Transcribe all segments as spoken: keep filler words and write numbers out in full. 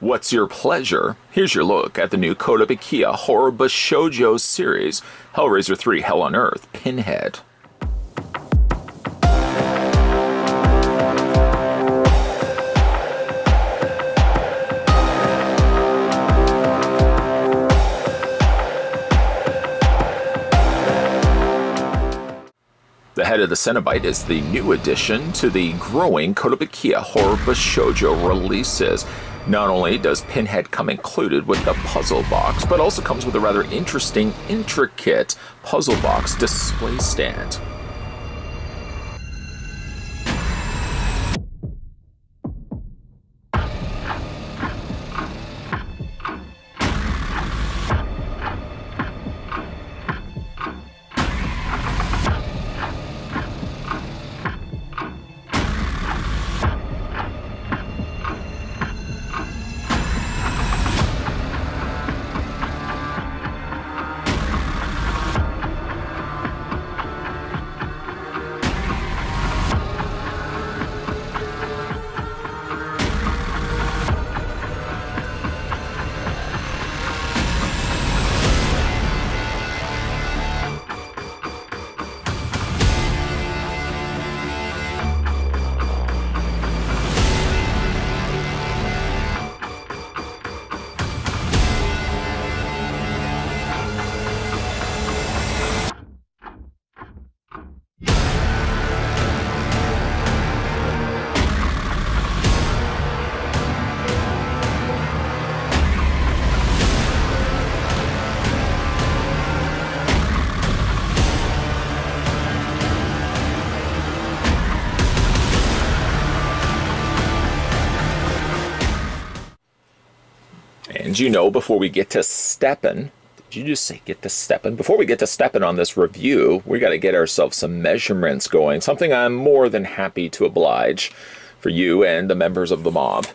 What's your pleasure? Here's your look at the new Kotobukiya horror Bashoujo series, Hellraiser three Hell on Earth, Pinhead. The Head of the Cenobite is the new addition to the growing Kotobukiya horror Bashoujo releases. Not only does Pinhead come included with the puzzle box, but also comes with a rather interesting, intricate puzzle box display stand. And you know, before we get to steppin', did you just say get to steppin'? Before we get to steppin' on this review, we got to get ourselves some measurements going, something I'm more than happy to oblige for you and the members of the mob.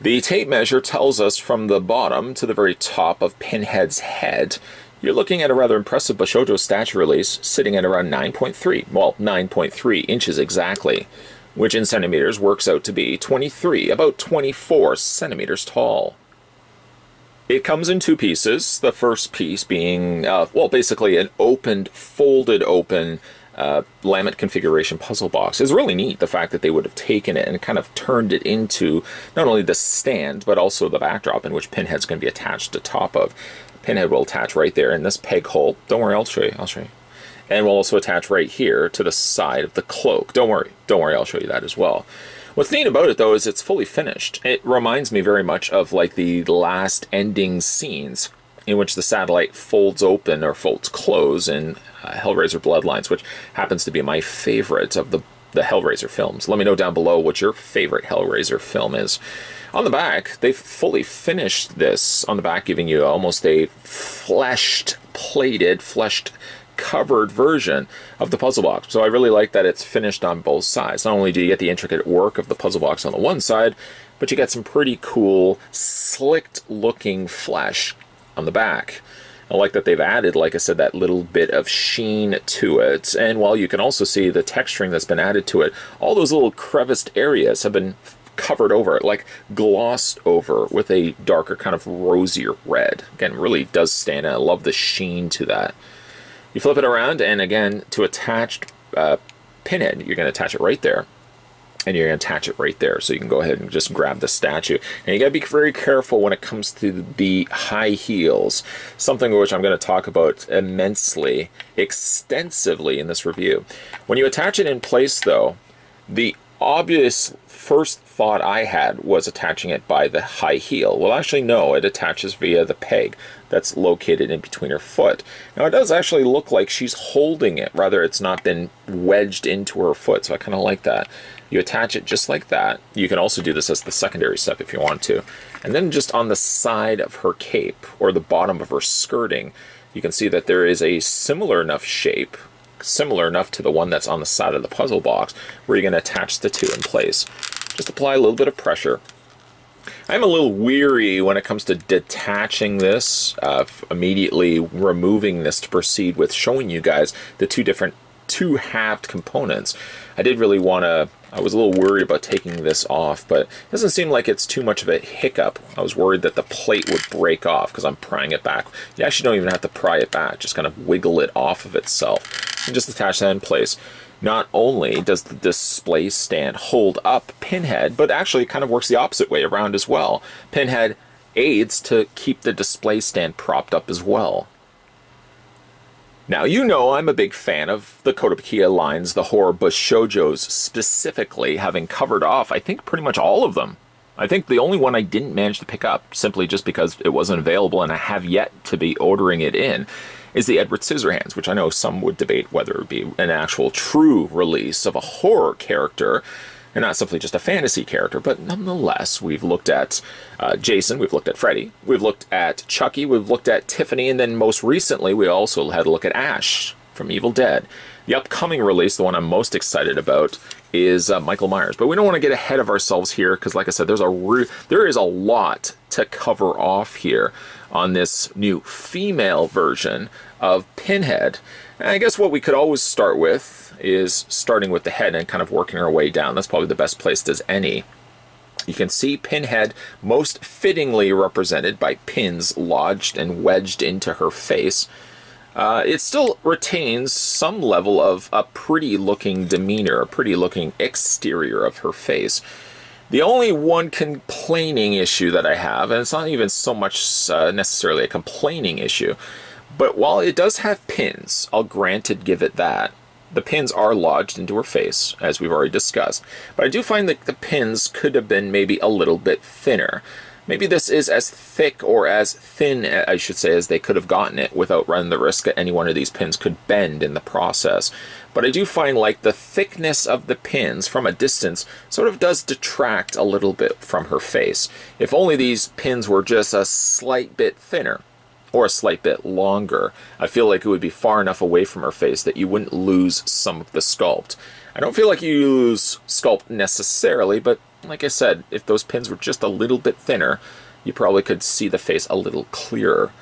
The tape measure tells us from the bottom to the very top of Pinhead's head, you're looking at a rather impressive Bashoujo statue release sitting at around nine point three, well, nine point three inches exactly, which in centimeters works out to be twenty-three, about twenty-four centimeters tall. It comes in two pieces, the first piece being, uh, well, basically an opened, folded open uh, laminate configuration puzzle box. It's really neat, the fact that they would have taken it and kind of turned it into not only the stand, but also the backdrop in which Pinhead's going to be attached to top of. Pinhead will attach right there in this peg hole. Don't worry, I'll show you, I'll show you. And we'll also attach right here to the side of the cloak. Don't worry, don't worry, I'll show you that as well. What's neat about it, though, is it's fully finished. It reminds me very much of, like, the last ending scenes in which the satellite folds open or folds close in uh, Hellraiser Bloodlines, which happens to be my favorite of the, the Hellraiser films. Let me know down below what your favorite Hellraiser film is. On the back, they've fully finished this on the back, giving you almost a fleshed, plated, fleshed, covered version of the puzzle box. So I really like that it's finished on both sides. Not only do you get the intricate work of the puzzle box on the one side, but you get some pretty cool, slicked looking flesh on the back. I like that they've added, like I said, that little bit of sheen to it. And while you can also see the texturing that's been added to it, all those little creviced areas have been covered over, like glossed over with a darker kind of rosier red. Again, really does stand out. I love the sheen to that. You flip it around, and again, to attached uh, Pinhead, you're going to attach it right there, and you're going to attach it right there. So you can go ahead and just grab the statue. And you got to be very careful when it comes to the high heels, something which I'm going to talk about immensely, extensively in this review. When you attach it in place, though, the obvious first thought I had was attaching it by the high heel. Well, actually, no, it attaches via the peg that's located in between her foot. Now, it does actually look like she's holding it, rather it's not been wedged into her foot, so I kind of like that. You attach it just like that. You can also do this as the secondary step if you want to. And then just on the side of her cape, or the bottom of her skirting, you can see that there is a similar enough shape, similar enough to the one that's on the side of the puzzle box, where you're going to attach the two in place. Just apply a little bit of pressure. I'm a little weary when it comes to detaching this, uh, immediately removing this to proceed with showing you guys the two different two halved components. I did really want to I was a little worried about taking this off, but it doesn't seem like it's too much of a hiccup. I was worried that the plate would break off because I'm prying it back. You actually don't even have to pry it back, just kind of wiggle it off of itself and just attach that in place. Not only does the display stand hold up Pinhead, but actually it kind of works the opposite way around as well. Pinhead aids to keep the display stand propped up as well. Now, you know I'm a big fan of the Kotobukiya lines, the horror bush shoujos specifically, having covered off, I think, pretty much all of them. I think the only one I didn't manage to pick up, simply just because it wasn't available and I have yet to be ordering it in, is the Edward Scissorhands, which I know some would debate whether it would be an actual true release of a horror character and not simply just a fantasy character. But nonetheless, we've looked at uh, Jason, we've looked at Freddy, we've looked at Chucky, we've looked at Tiffany, and then most recently we also had a look at Ash from Evil Dead. The upcoming release, the one I'm most excited about, is uh, Michael Myers. But we don't want to get ahead of ourselves here because, like I said, there's a re there is a lot to cover off here on this new female version of Pinhead. And I guess what we could always start with is starting with the head and kind of working our way down. That's probably the best place as any. You can see Pinhead most fittingly represented by pins lodged and wedged into her face. Uh, it still retains some level of a pretty looking demeanor, a pretty looking exterior of her face. The only one complaining issue that I have, and it's not even so much uh, necessarily a complaining issue, but while it does have pins, I'll granted give it that, the pins are lodged into her face, as we've already discussed. But I do find that the pins could have been maybe a little bit thinner. Maybe this is as thick or as thin, I should say, as they could have gotten it without running the risk that any one of these pins could bend in the process. But I do find like the thickness of the pins from a distance sort of does detract a little bit from her face. If only these pins were just a slight bit thinner, or a slight bit longer. I feel like it would be far enough away from her face that you wouldn't lose some of the sculpt. I don't feel like you lose sculpt necessarily, but like I said, if those pins were just a little bit thinner, you probably could see the face a little clearer.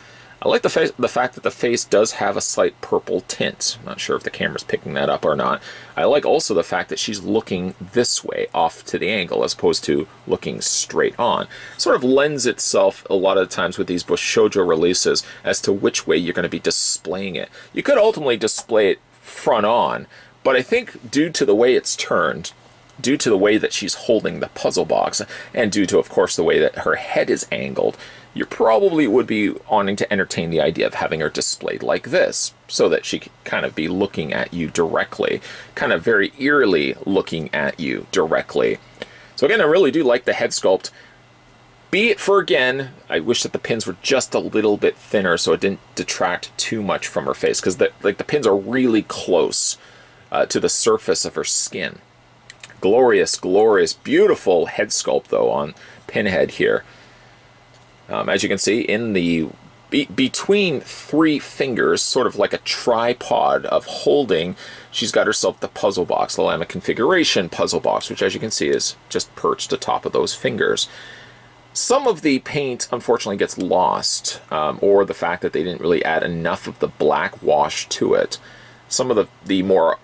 I like the, face, the fact that the face does have a slight purple tint. I'm not sure if the camera's picking that up or not. I like also the fact that she's looking this way, off to the angle, as opposed to looking straight on. Sort of lends itself a lot of the times with these Bushoujo releases as to which way you're going to be displaying it. You could ultimately display it front on, but I think due to the way it's turned, due to the way that she's holding the puzzle box, and due to, of course, the way that her head is angled, you probably would be wanting to entertain the idea of having her displayed like this, so that she could kind of be looking at you directly, kind of very eerily looking at you directly. So again, I really do like the head sculpt. Be it for again, I wish that the pins were just a little bit thinner so it didn't detract too much from her face, because the, like, the pins are really close uh, to the surface of her skin. Glorious, glorious, beautiful head sculpt, though, on Pinhead here. Um, as you can see, in the be between three fingers, sort of like a tripod of holding, she's got herself the puzzle box, the Lamech configuration puzzle box, which, as you can see, is just perched atop of those fingers. Some of the paint, unfortunately, gets lost, um, or the fact that they didn't really add enough of the black wash to it. Some of the, the more,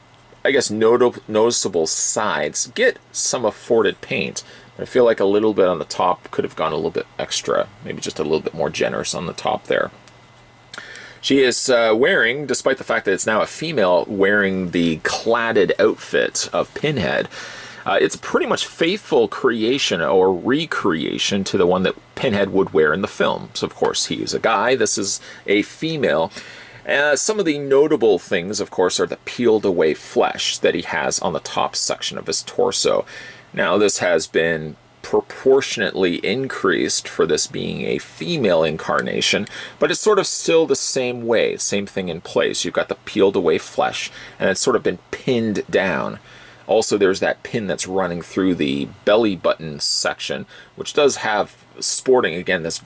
I guess, noticeable sides get some afforded paint. I feel like a little bit on the top could have gone a little bit extra, maybe just a little bit more generous on the top there. She is uh, wearing, despite the fact that it's now a female, wearing the cladded outfit of Pinhead. Uh, it's pretty much faithful creation or recreation to the one that Pinhead would wear in the film. So, of course, he is a guy. This is a female. Uh, some of the notable things, of course, are the peeled away flesh that he has on the top section of his torso. Now, this has been proportionately increased for this being a female incarnation, but it's sort of still the same way, same thing in place. You've got the peeled away flesh, and it's sort of been pinned down. Also, there's that pin that's running through the belly button section, which does have, sporting, again, this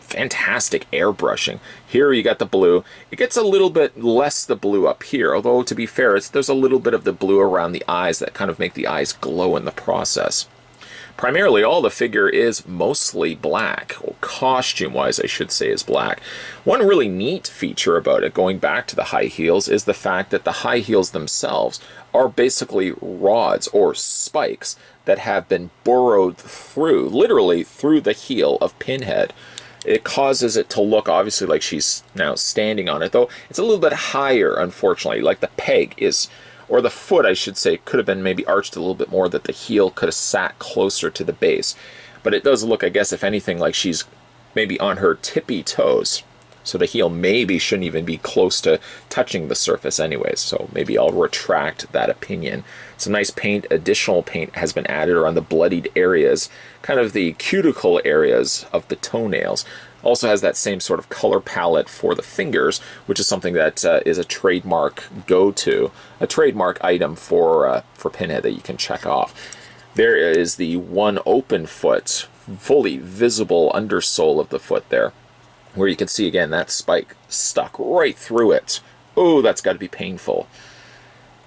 fantastic airbrushing. Here you got the blue. It gets a little bit less the blue up here, although to be fair, it's, there's a little bit of the blue around the eyes that kind of make the eyes glow in the process. Primarily, all the figure is mostly black, or costume-wise, I should say, is black. One really neat feature about it, going back to the high heels, is the fact that the high heels themselves are basically rods or spikes that have been burrowed through, literally through the heel of Pinhead. It causes it to look, obviously, like she's now standing on it, though it's a little bit higher, unfortunately. Like the peg is, or the foot, I should say, could have been maybe arched a little bit more, that the heel could have sat closer to the base. But it does look, I guess, if anything, like she's maybe on her tippy toes. So the heel maybe shouldn't even be close to touching the surface anyways. So maybe I'll retract that opinion. Some nice paint, additional paint has been added around the bloodied areas, kind of the cuticle areas of the toenails. Also has that same sort of color palette for the fingers, which is something that uh, is a trademark go-to, a trademark item for, uh, for Pinhead that you can check off. There is the one open foot, fully visible undersole of the foot there, where you can see, again, that spike stuck right through it. Oh, that's got to be painful.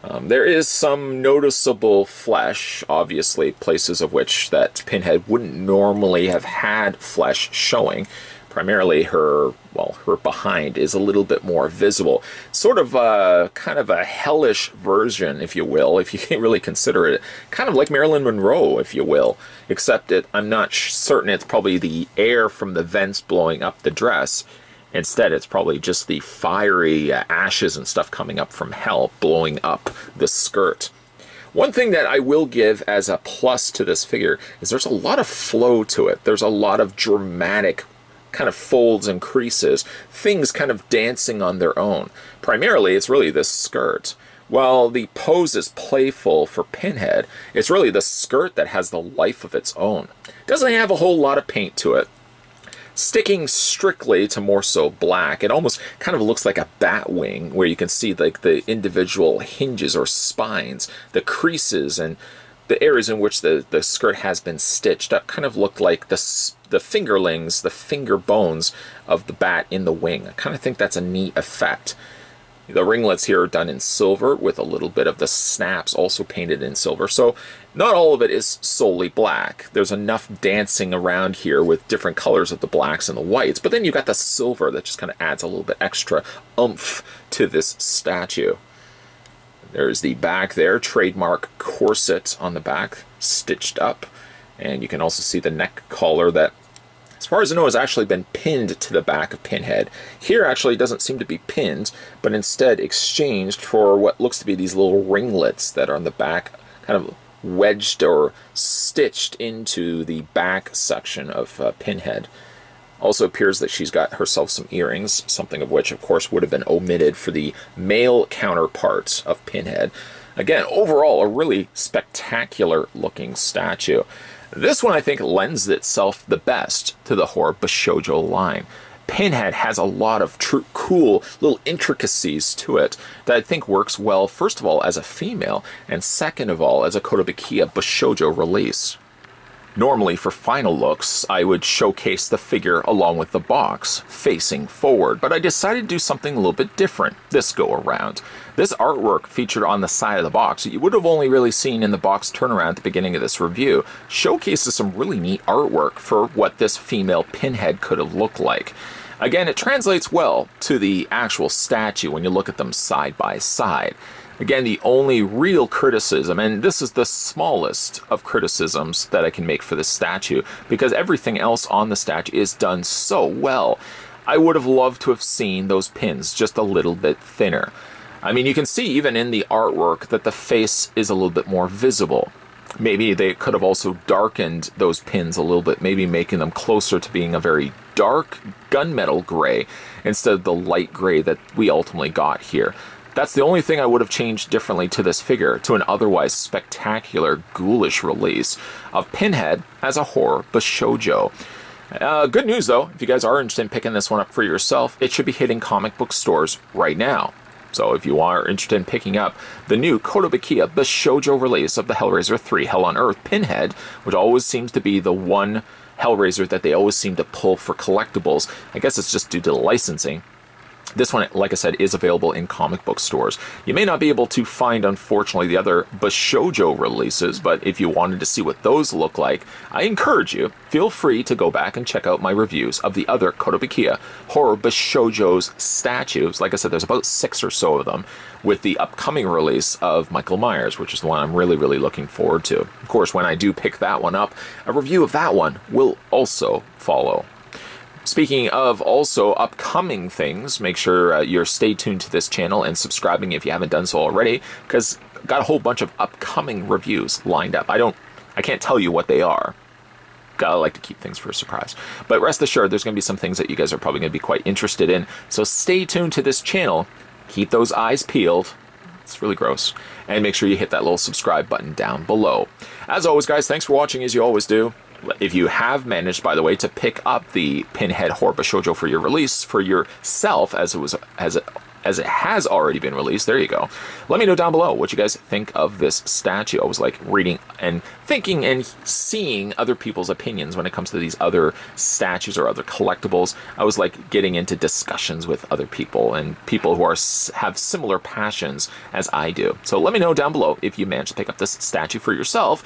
Um, there is some noticeable flesh, obviously, places of which that Pinhead wouldn't normally have had flesh showing. Primarily her, well, her behind is a little bit more visible. Sort of a, kind of a hellish version, if you will, if you can really consider it. Kind of like Marilyn Monroe, if you will. Except it, I'm not certain it's probably the air from the vents blowing up the dress. Instead, it's probably just the fiery ashes and stuff coming up from hell, blowing up the skirt. One thing that I will give as a plus to this figure is there's a lot of flow to it. There's a lot of dramatic kind of folds and creases, things kind of dancing on their own. Primarily, it's really this skirt. While the pose is playful for Pinhead, it's really the skirt that has the life of its own. Doesn't have a whole lot of paint to it. Sticking strictly to more so black, it almost kind of looks like a bat wing, where you can see like the individual hinges or spines, the creases, and the areas in which the, the skirt has been stitched up kind of look like the, the fingerlings, the finger bones of the bat in the wing. I kind of think that's a neat effect. The ringlets here are done in silver, with a little bit of the snaps also painted in silver. So not all of it is solely black. There's enough dancing around here with different colors of the blacks and the whites. But then you've got the silver that just kind of adds a little bit extra oomph to this statue. There's the back there, trademark corset on the back, stitched up. And you can also see the neck collar that, as far as I know, has actually been pinned to the back of Pinhead. Here actually doesn't seem to be pinned, but instead exchanged for what looks to be these little ringlets that are on the back, kind of wedged or stitched into the back section of uh, Pinhead. Also appears that she's got herself some earrings, something of which, of course, would have been omitted for the male counterparts of Pinhead. Again, overall, a really spectacular-looking statue. This one, I think, lends itself the best to the horror Bishoujo line. Pinhead has a lot of true, cool little intricacies to it that I think works well, first of all, as a female, and second of all, as a Kotobukiya Bishoujo release. Normally, for final looks, I would showcase the figure along with the box, facing forward, but I decided to do something a little bit different this go around. This artwork featured on the side of the box that you would have only really seen in the box turnaround at the beginning of this review showcases some really neat artwork for what this female Pinhead could have looked like. Again, it translates well to the actual statue when you look at them side by side. Again, the only real criticism, and this is the smallest of criticisms that I can make for this statue, because everything else on the statue is done so well. I would have loved to have seen those pins just a little bit thinner. I mean, you can see even in the artwork that the face is a little bit more visible. Maybe they could have also darkened those pins a little bit, maybe making them closer to being a very dark gunmetal gray instead of the light gray that we ultimately got here. That's the only thing I would have changed differently to this figure, to an otherwise spectacular, ghoulish release of Pinhead as a horror Bishoujo. Uh, good news, though, if you guys are interested in picking this one up for yourself, it should be hitting comic book stores right now. So if you are interested in picking up the new Kotobukiya Bishoujo release of the Hellraiser three Hell on Earth Pinhead, which always seems to be the one Hellraiser that they always seem to pull for collectibles, I guess it's just due to the licensing. This one, like I said, is available in comic book stores. You may not be able to find, unfortunately, the other Bashoujo releases, but if you wanted to see what those look like, I encourage you, feel free to go back and check out my reviews of the other Kotobukiya Horror Bashoujo's statues. Like I said, there's about six or so of them, with the upcoming release of Michael Myers, which is the one I'm really, really looking forward to. Of course, when I do pick that one up, a review of that one will also follow. Speaking of also upcoming things, make sure uh, you're stay tuned to this channel and subscribing if you haven't done so already, because I've got a whole bunch of upcoming reviews lined up. I don't, I can't tell you what they are. Gotta like to keep things for a surprise. But rest assured, there's going to be some things that you guys are probably going to be quite interested in. So stay tuned to this channel. Keep those eyes peeled. It's really gross. And make sure you hit that little subscribe button down below. As always, guys, thanks for watching as you always do. If you have managed, by the way, to pick up the Pinhead Horror Bashoujo for your release for yourself, as it was as it as it has already been released, there you go. Let me know down below what you guys think of this statue. I always like reading and thinking and seeing other people's opinions when it comes to these other statues or other collectibles. I always like getting into discussions with other people and people who are have similar passions as I do. So let me know down below if you managed to pick up this statue for yourself,